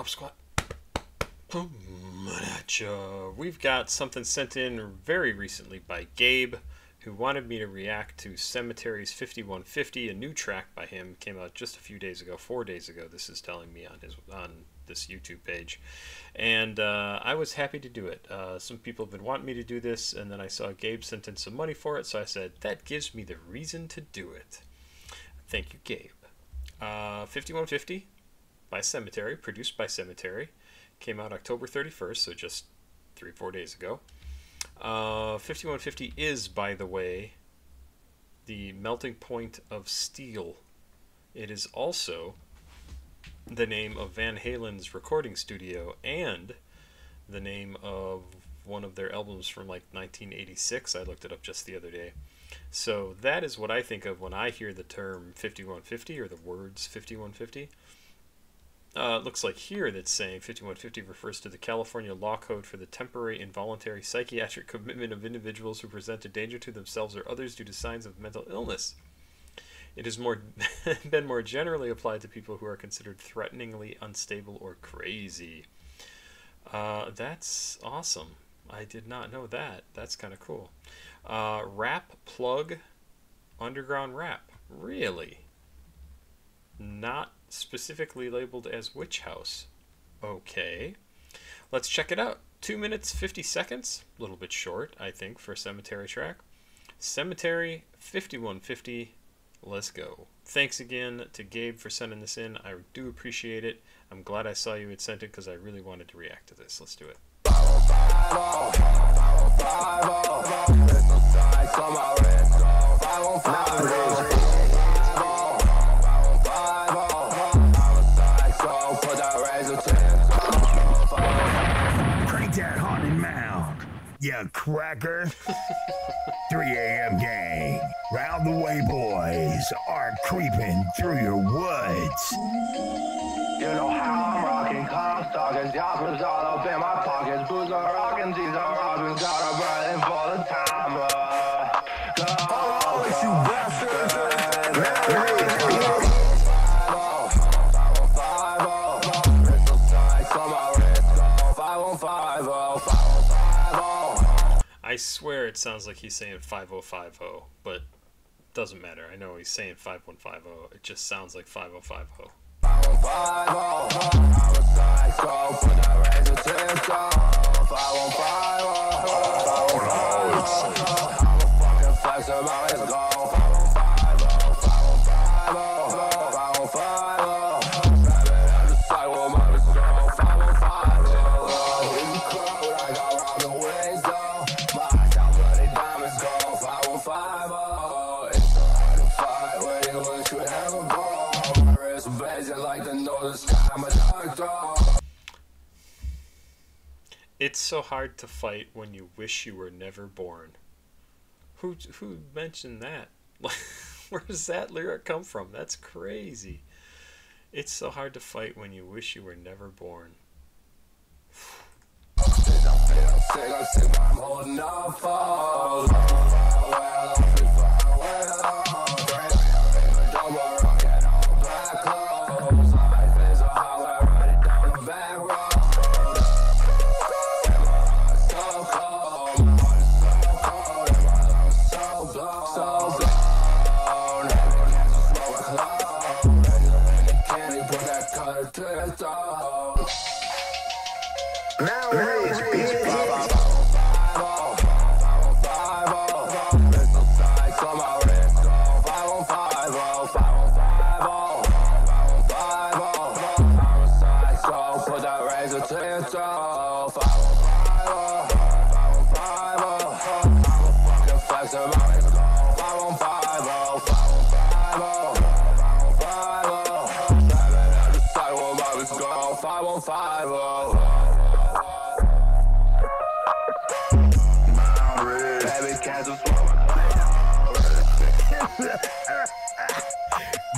Up squat. Boom. We've got something sent in very recently by Gabe, who wanted me to react to Sematary's 5150. A new track by him came out just a few days ago, 4 days ago. This is telling me on this YouTube page, and I was happy to do it. Some people have been wanting me to do this, and then I saw Gabe sent in some money for it, so I said that gives me the reason to do it. Thank you, Gabe. 5150 by Sematary, produced by Sematary. Came out October 31st, so just 3 or 4 days ago. 5150 is, by the way, the melting point of steel. It is also the name of Van Halen's recording studio and the name of one of their albums from like 1986. I looked it up just the other day. So that is what I think of when I hear the term 5150 or the words 5150. It looks like here that's saying 5150 refers to the California law code for the temporary involuntary psychiatric commitment of individuals who present a danger to themselves or others due to signs of mental illness. It has been more generally applied to people who are considered threateningly unstable or crazy. That's awesome. I did not know that. That's kind of cool. Rap plug, underground rap. Really? Not specifically labeled as Witch House. Okay, let's check it out. 2 minutes 50 seconds, a little bit short I think for a Sematary track. Sematary 5150, let's go. Thanks again to Gabe for sending this in. I do appreciate it. I'm glad I saw you had sent it because I really wanted to react to this. Let's do it. Crank that haunted mound, you cracker. 3 AM gang, round the way boys are creeping through your woods. You know how I'm rocking, Comstockers, choppers all up in my pockets, boots are rocking, these are rocking, gotta burn for the timer. I swear it sounds like he's saying 5050, but it doesn't matter. I know he's saying 5150. It just sounds like 5050. It's so hard to fight when you wish you were never born. Who mentioned that? Where does that lyric come from? That's crazy. It's so hard to fight when you wish you were never born.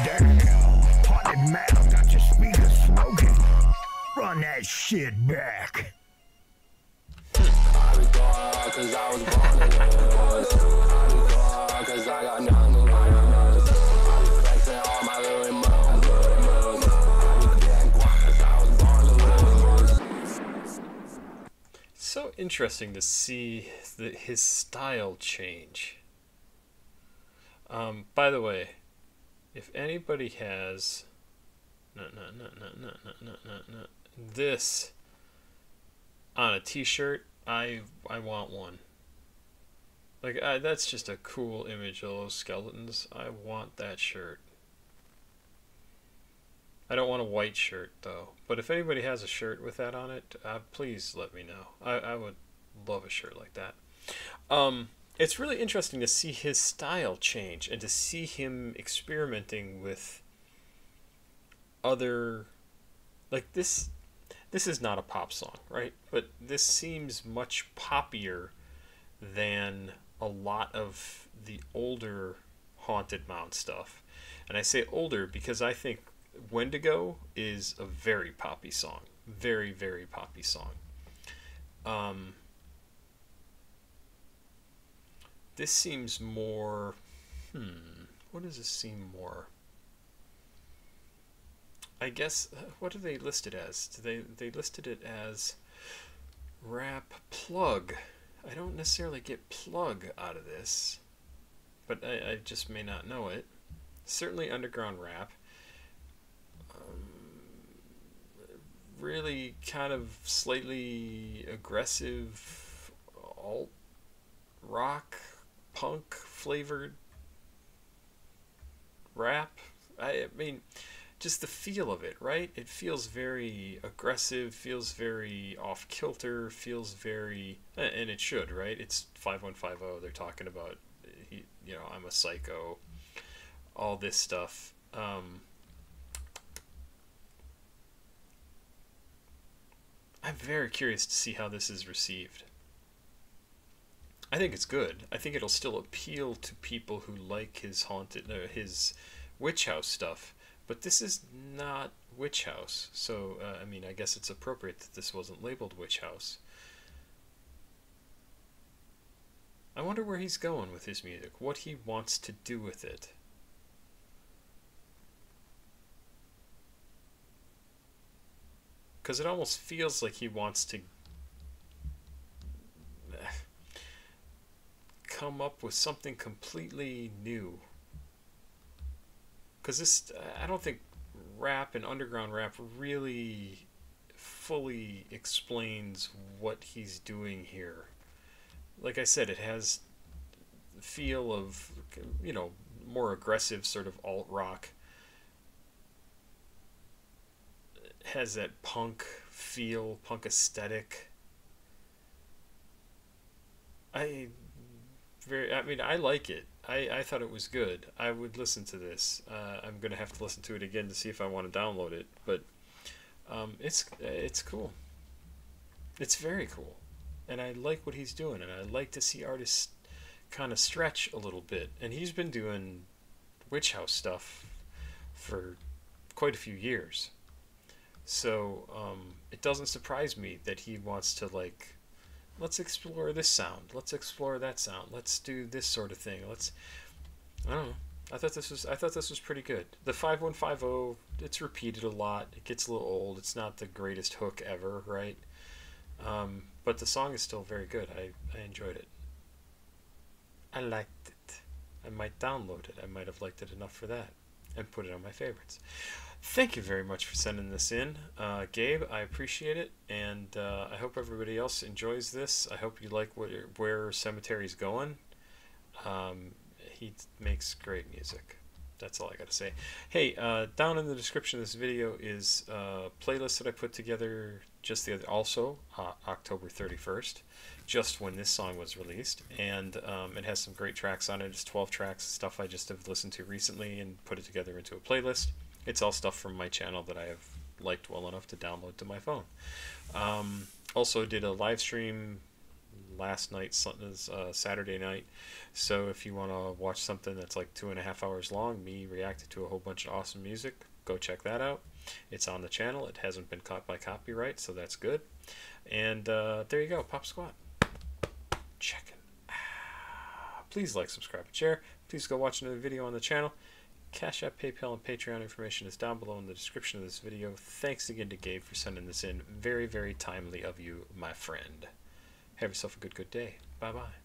Damn, haunted mound got your speaker smoking. Run that shit back. interesting to see his style change. By the way, if anybody has this on a t-shirt, I want one. Like, that's just a cool image of those skeletons. I want that shirt. I don't want a white shirt, though. But if anybody has a shirt with that on it, please let me know. I would love a shirt like that. It's really interesting to see his style change and to see him experimenting with other... Like, this is not a pop song, right? But this seems much poppier than a lot of the older Haunted Mound stuff. And I say older because I think Wendigo is a very poppy song. Very, very poppy song. This seems more... What does this seem more? I guess... What do they list it as? They listed it as rap plug. I don't necessarily get plug out of this, but I just may not know it. Certainly underground rap. Really kind of slightly aggressive alt rock punk flavored rap. I mean, just the feel of it, right? It feels very aggressive, feels very off kilter, feels very, and it should, right? It's 5150. They're talking about, you know, I'm a psycho, all this stuff. I'm very curious to see how this is received. I think it's good. I think it'll still appeal to people who like his his witch house stuff, but this is not witch house. So, I mean, I guess it's appropriate that this wasn't labeled witch house. I wonder where he's going with his music, what he wants to do with it. Because it almost feels like he wants to come up with something completely new. Because this, I don't think rap and underground rap really fully explains what he's doing here. Like I said, it has the feel of, you know, more aggressive sort of alt-rock. Has that punk feel, punk aesthetic. I mean, I like it. I thought it was good. I would listen to this. I'm gonna have to listen to it again to see if I want to download it. But it's cool. It's very cool, and I like what he's doing. And I like to see artists kind of stretch a little bit. And he's been doing witch house stuff for quite a few years. So it doesn't surprise me that he wants to, like, let's explore this sound, let's explore that sound, let's do this sort of thing. Let's, I don't know. I thought this was pretty good. The 5150, it's repeated a lot. It gets a little old. It's not the greatest hook ever, right? But the song is still very good. I enjoyed it. I liked it. I might download it. I might have liked it enough for that and put it on my favorites. Thank you very much for sending this in, Gabe. I appreciate it, and I hope everybody else enjoys this. I hope you like where Sematary's going. He makes great music. That's all I gotta say. Hey, down in the description of this video is a playlist that I put together just the other, also October 31st, just when this song was released, and it has some great tracks on it. It's 12 tracks, stuff I just have listened to recently and put it together into a playlist. It's all stuff from my channel that I have liked well enough to download to my phone. Also did a live stream last night, Saturday night. So if you want to watch something that's like 2.5 hours long, me reacted to a whole bunch of awesome music, go check that out. It's on the channel. It hasn't been caught by copyright, so that's good. And there you go, Pop Squat. Check it out. Please like, subscribe, and share. Please go watch another video on the channel. Cash App, PayPal, and Patreon information is down below in the description of this video. Thanks again to Gabe for sending this in. Very, very timely of you, my friend. Have yourself a good day. Bye-bye.